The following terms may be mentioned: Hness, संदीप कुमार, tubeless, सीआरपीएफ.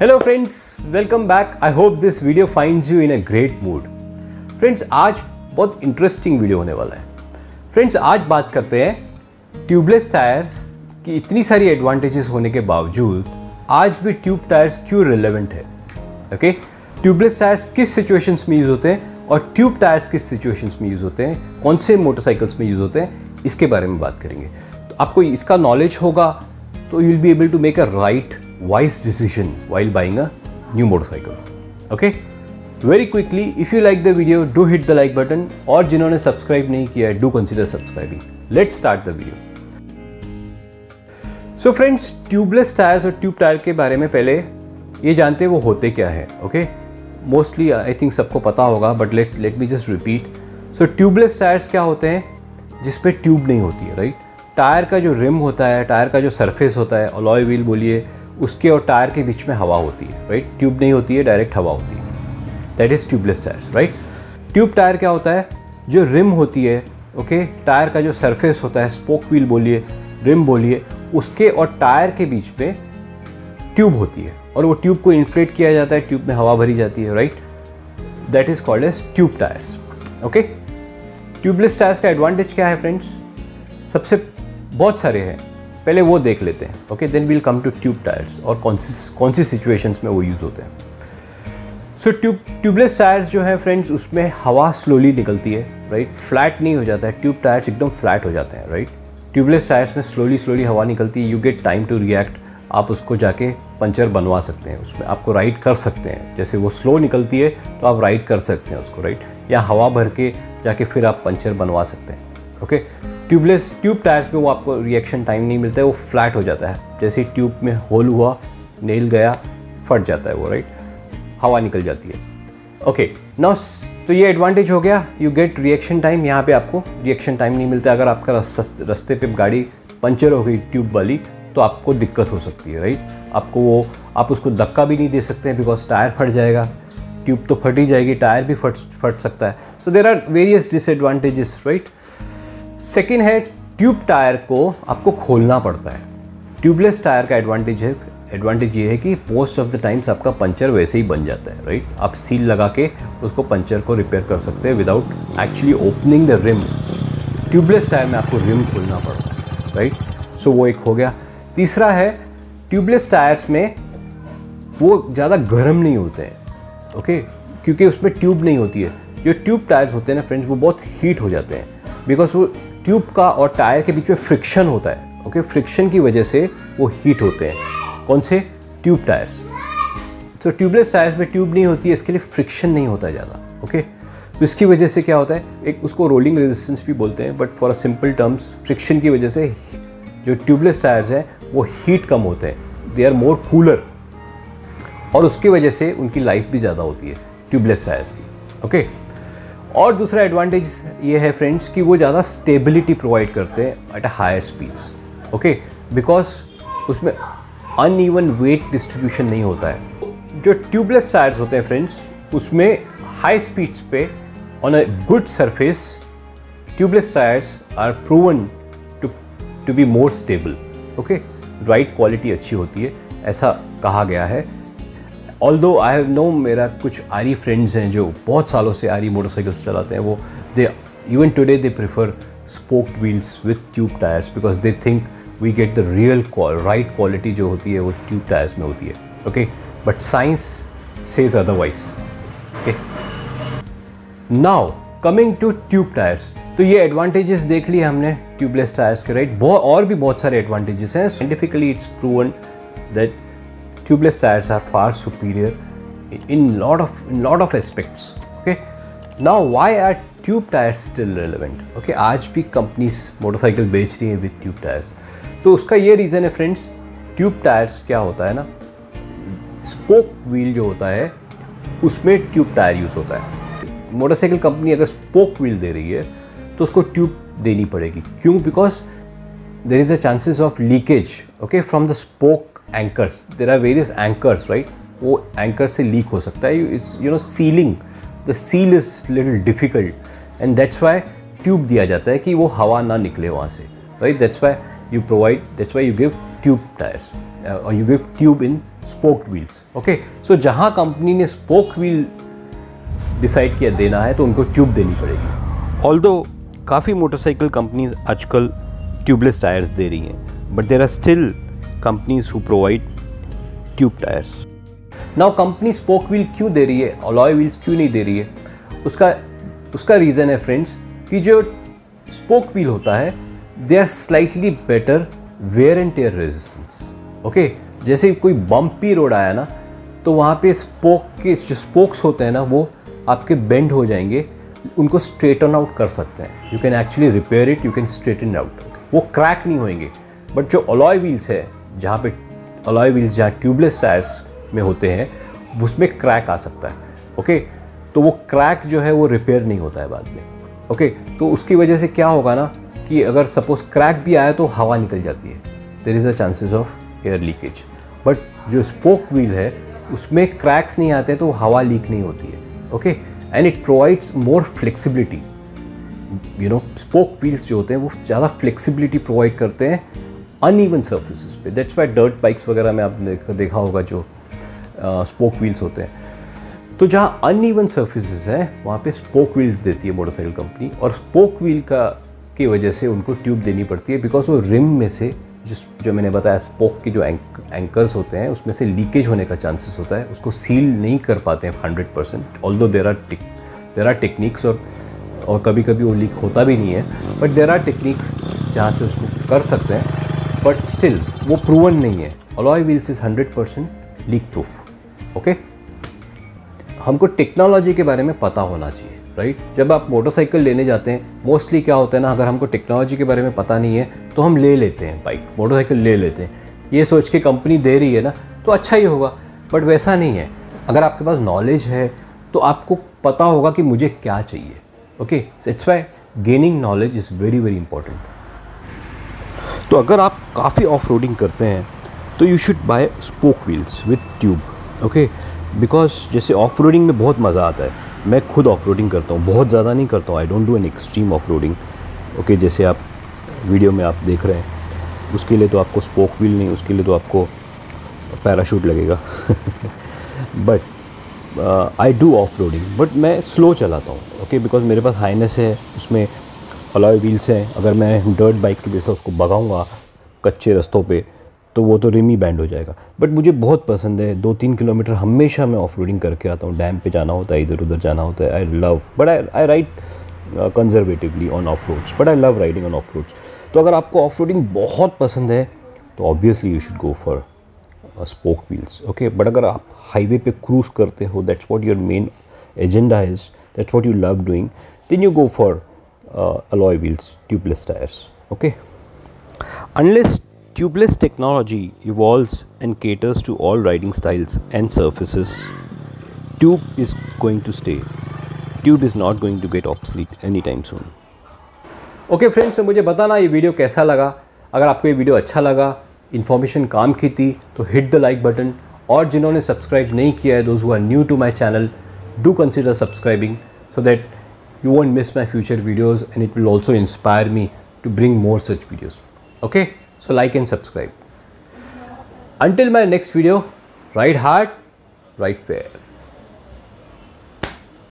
Hello friends, welcome back. I hope this video finds you in a great mood. Friends, आज बहुत interesting video होने वाला है। Friends, आज बात करते हैं ट्यूबलेस टायर्स की। इतनी सारी एडवांटेजेस होने के बावजूद आज भी ट्यूब टायर्स क्यों रिलेवेंट है। ओके, ट्यूबलेस टायर्स किस सिचुएशंस में यूज़ होते हैं और ट्यूब टायर्स किस सिचुएशंस में यूज़ होते हैं, कौन से मोटरसाइकिल्स में यूज़ होते हैं, इसके बारे में बात करेंगे। तो आपको इसका नॉलेज होगा तो you will be able to make a right wise decision while buying a new motorcycle. Okay, very quickly, if you like the video do hit the like button, और जिन्होंने सब्सक्राइब नहीं किया है do consider subscribing. Let's start the video. So friends, tubeless tires और tube tire के बारे में पहले ये जानते हैं वो होते क्या है। Okay, mostly I think सबको पता होगा but let me just repeat. So tubeless tires क्या होते हैं, जिसपे ट्यूब नहीं होती है, राइट। टायर का जो रिम होता है, टायर का जो सरफेस होता है, अलॉय व्हील बोलिए, उसके और टायर के बीच में हवा होती है, राइट। ट्यूब नहीं होती है, डायरेक्ट हवा होती है, that is tubeless tyres, right. Tube tyre क्या होता है, जो रिम होती है, ओके, टायर का जो सरफेस होता है, स्पोक व्हील बोलिए, रिम बोलिए, उसके और टायर के बीच में ट्यूब होती है और वो ट्यूब को इन्फ्लेट किया जाता है, ट्यूब में हवा भरी जाती है, right. That is called as tube tyres. Okay, tubeless tyres का एडवांटेज क्या है फ्रेंड्स, सबसे बहुत सारे हैं, पहले वो देख लेते हैं। Okay, then we'll come to tube tyres और कौन सी सिचुएशंस में वो यूज़ होते हैं। सो ट्यूबलेस टायर्स जो है फ्रेंड्स, उसमें हवा स्लोली निकलती है, राइट। फ्लैट नहीं हो जाता है, ट्यूब टायर्स एकदम फ्लैट हो जाते हैं, राइट। ट्यूबलेस टायर्स में स्लोली हवा निकलती है, you get time to react. आप उसको जाके पंचर बनवा सकते हैं, उसमें आपको राइड कर सकते हैं। जैसे वो स्लो निकलती है तो आप राइड कर सकते हैं उसको, राइट, या हवा भर के जाके फिर आप पंचर बनवा सकते हैं। ओके, ट्यूब टायर्स में वो आपको रिएक्शन टाइम नहीं मिलता है, वो फ्लैट हो जाता है। जैसे ट्यूब में होल हुआ, नेल गया, फट जाता है वो, राइट, हवा निकल जाती है। ओके, नाउ तो ये एडवांटेज हो गया, यू गेट रिएक्शन टाइम। यहाँ पे आपको रिएक्शन टाइम नहीं मिलता। अगर आपका रास्ते पे गाड़ी पंचर हो गई ट्यूब वाली तो आपको दिक्कत हो सकती है, राइट। आप उसको धक्का भी नहीं दे सकते हैं बिकॉज टायर फट जाएगा, ट्यूब तो फट ही जाएगी, टायर भी फट सकता है। So there are various disadvantages, right. Second है, ट्यूब टायर को आपको खोलना पड़ता है। ट्यूबलेस टायर का एडवांटेज ये है कि मोस्ट ऑफ द टाइम्स आपका पंचर वैसे ही बन जाता है, राइट। आप सील लगा के उसको पंचर को रिपेयर कर सकते हैं without actually opening the rim. Tubeless tyre में आपको रिम खोलना पड़ता है, राइट। सो वो एक हो गया। तीसरा है, ट्यूबलेस टायर्स में वो ज़्यादा गर्म नहीं होते हैं, ओके, क्योंकि उसमें ट्यूब नहीं होती है। जो ट्यूब टायर्स होते हैं ना फ्रेंड्स, वो बहुत हीट हो जाते हैं बिकॉज वो ट्यूब का और टायर के बीच में फ्रिक्शन होता है। ओके, फ्रिक्शन की वजह से वो हीट होते हैं। कौन से? Tube tyres. तो ट्यूबलेस टायर्स में ट्यूब नहीं होती है, इसके लिए फ्रिक्शन नहीं होता ज़्यादा। ओके, तो इसकी वजह से क्या होता है, एक उसको रोलिंग रेजिस्टेंस भी बोलते हैं, but for a simple terms, friction की वजह से जो ट्यूबलेस टायर्स हैं वो हीट कम होते हैं, दे आर मोर कूलर, और उसकी वजह से उनकी लाइफ भी ज़्यादा होती है ट्यूबलेस टायर्स की। ओके, और दूसरा एडवांटेज ये है फ्रेंड्स कि वो ज़्यादा स्टेबिलिटी प्रोवाइड करते हैं at a higher speeds. Okay, because उसमें अनइवन वेट डिस्ट्रीब्यूशन नहीं होता है। जो ट्यूबलेस टायर्स होते हैं फ्रेंड्स, उसमें हाई स्पीड्स पे on a good surface tubeless tyres are proven to be more stable. Okay, ride quality अच्छी होती है, ऐसा कहा गया है। ऑल्दो आई हैव नो, मेरा कुछ आरी फ्रेंड्स हैं जो बहुत सालों से आरी मोटरसाइकिल्स चलाते हैं, वो they even today they prefer spoke wheels with tube tyres because they think we get the real right quality जो होती है वो ट्यूब टायर्स में होती है। Okay, but science says otherwise. Okay, now coming to tube tyres. तो ये advantages देख लिए हमने ट्यूबलेस टायर्स के, राइट। और भी बहुत सारे एडवांटेजेस हैं। Scientifically it's proven that Tubeless tires are far superior in lot of aspects. Okay, now why are tube tires still relevant? Okay, आज भी companies motorcycle बेच रही हैं with tube tires. तो उसका ये reason है friends, tube tires क्या होता है ना, spoke wheel जो होता है उसमें tube tire use होता है। Motorcycle company अगर spoke wheel दे रही है तो उसको tube देनी पड़ेगी, क्यों? Because there is a chances of leakage, okay, from the spoke anchors. There are various anchors, right, वो एंकर से लीक हो सकता है। You know sealing the seal is little difficult and that's why tube दिया जाता है कि वो हवा ना निकले वहाँ से, right. That's why you give tube tyres और you give tube in spoke wheels. Okay, so जहाँ कंपनी ने स्पोक व्हील डिसाइड किया देना है तो उनको ट्यूब देनी पड़ेगी। ऑल्दो काफ़ी मोटरसाइकिल कंपनीज आजकल ट्यूबलेस टायर्स दे रही हैं, but there are still companies who provide tube tyres. Now company spoke wheel क्यों दे रही है, अलॉय व्हील्स क्यों नहीं दे रही है? उसका रीज़न है फ्रेंड्स कि जो स्पोक व्हील होता है they are slightly better wear and tear resistance. Okay, जैसे कोई बम्पी रोड आया ना तो वहाँ पे स्पोक के जो स्पोक्स होते हैं ना वो आपके बेंड हो जाएंगे, उनको स्ट्रेटन आउट कर सकते हैं। You can actually repair it, you can straighten out, वो क्रैक नहीं होंगे। बट जो अलॉय व्हील्स है, जहाँ पे अलॉय व्हील्स जहाँ ट्यूबलेस टायर्स में होते हैं उसमें क्रैक आ सकता है। ओके, तो वो क्रैक जो है वो रिपेयर नहीं होता है बाद में। ओके, तो उसकी वजह से क्या होगा ना कि अगर सपोज क्रैक भी आया तो हवा निकल जाती है, there is a chances of air leakage. But जो स्पोक व्हील है उसमें क्रैक्स नहीं आते तो हवा लीक नहीं होती है। Okay, and it provides more flexibility. You know, spoke wheels जो होते हैं वो ज़्यादा फ्लेक्सिबिलिटी प्रोवाइड करते हैं अनइवन सर्फेसिस पे। दैट्स वाई डर्ट बाइक्स वगैरह में आपने देखा होगा जो स्पोक व्हील्स होते हैं, तो जहाँ अनइवन सर्फेसिस हैं वहाँ पे स्पोक व्हील्स देती है मोटरसाइकिल कंपनी। और स्पोक व्हील का की वजह से उनको ट्यूब देनी पड़ती है, बिकॉज वो रिम में से जो मैंने बताया स्पोक के जो एंकर्स होते हैं उसमें से लीकेज होने का चांसेस होता है, उसको सील नहीं कर पाते हैं 100%। ऑल्दो देर आर टेक्निक्स और कभी कभी वो लीक होता भी नहीं है, बट देर आर टेक्निक्स जहाँ से उसको कर सकते हैं, बट स्टिल वो प्रूवन नहीं है। Alloy wheels is 100% leak proof. Okay, हमको टेक्नोलॉजी के बारे में पता होना चाहिए, राइट? जब आप मोटरसाइकिल लेने जाते हैं मोस्टली क्या होता है ना, अगर हमको टेक्नोलॉजी के बारे में पता नहीं है तो हम ले लेते हैं बाइक, मोटरसाइकिल ले लेते हैं ये सोच के कंपनी दे रही है ना तो अच्छा ही होगा, बट वैसा नहीं है। अगर आपके पास नॉलेज है तो आपको पता होगा कि मुझे क्या चाहिए। Okay, it's why gaining knowledge is very very important. तो अगर आप काफ़ी ऑफ रोडिंग करते हैं तो you should buy spoke wheels with tube. Okay, because जैसे ऑफ रोडिंग में बहुत मज़ा आता है। मैं खुद ऑफ रोडिंग करता हूँ, बहुत ज़्यादा नहीं करता हूँ। I don't do an extreme off roading. Okay, जैसे आप वीडियो में आप देख रहे हैं उसके लिए तो आपको स्पोक व्हील नहीं, उसके लिए तो आपको पैराशूट लगेगा। But I do off roading, but मैं स्लो चलाता हूँ। ओके, बिकॉज मेरे पास हाईनेस है, उसमें अलॉय व्हील्स हैं। अगर मैं डर्ट बाइक की वजह से उसको भगाऊँगा कच्चे रस्तों पर तो वो तो रिम ही बैंड हो जाएगा। बट मुझे बहुत पसंद है, 2-3 किलोमीटर हमेशा मैं ऑफ रोडिंग करके आता हूँ। डैम पे जाना होता है, इधर उधर जाना होता है। I love, but I ride conservatively on off roads, but I love riding on off roads. तो अगर आपको ऑफ रोडिंग बहुत पसंद है तो obviously you should go for spoke wheels. Okay, but अगर आप हाईवे पे क्रूज़ करते हो, that's what your main agenda is, that's what you love doing, then you go for alloy wheels, tubeless tyres. Okay, unless Tubeless technology evolves and caters to all riding styles and surfaces, tube is going to stay. Tube is not going to get obsolete anytime soon. Okay friends, तो मुझे बताना ये video कैसा लगा। अगर आपको ये video अच्छा लगा, इन्फॉर्मेशन काम की थी तो हिट द लाइक बटन, और जिन्होंने सब्सक्राइब नहीं किया है, those who are new to my channel, do consider subscribing so that you won't miss my future videos and it will also inspire me to bring more such videos. Okay? So like and subscribe. Until my next video, ride hard, ride fair.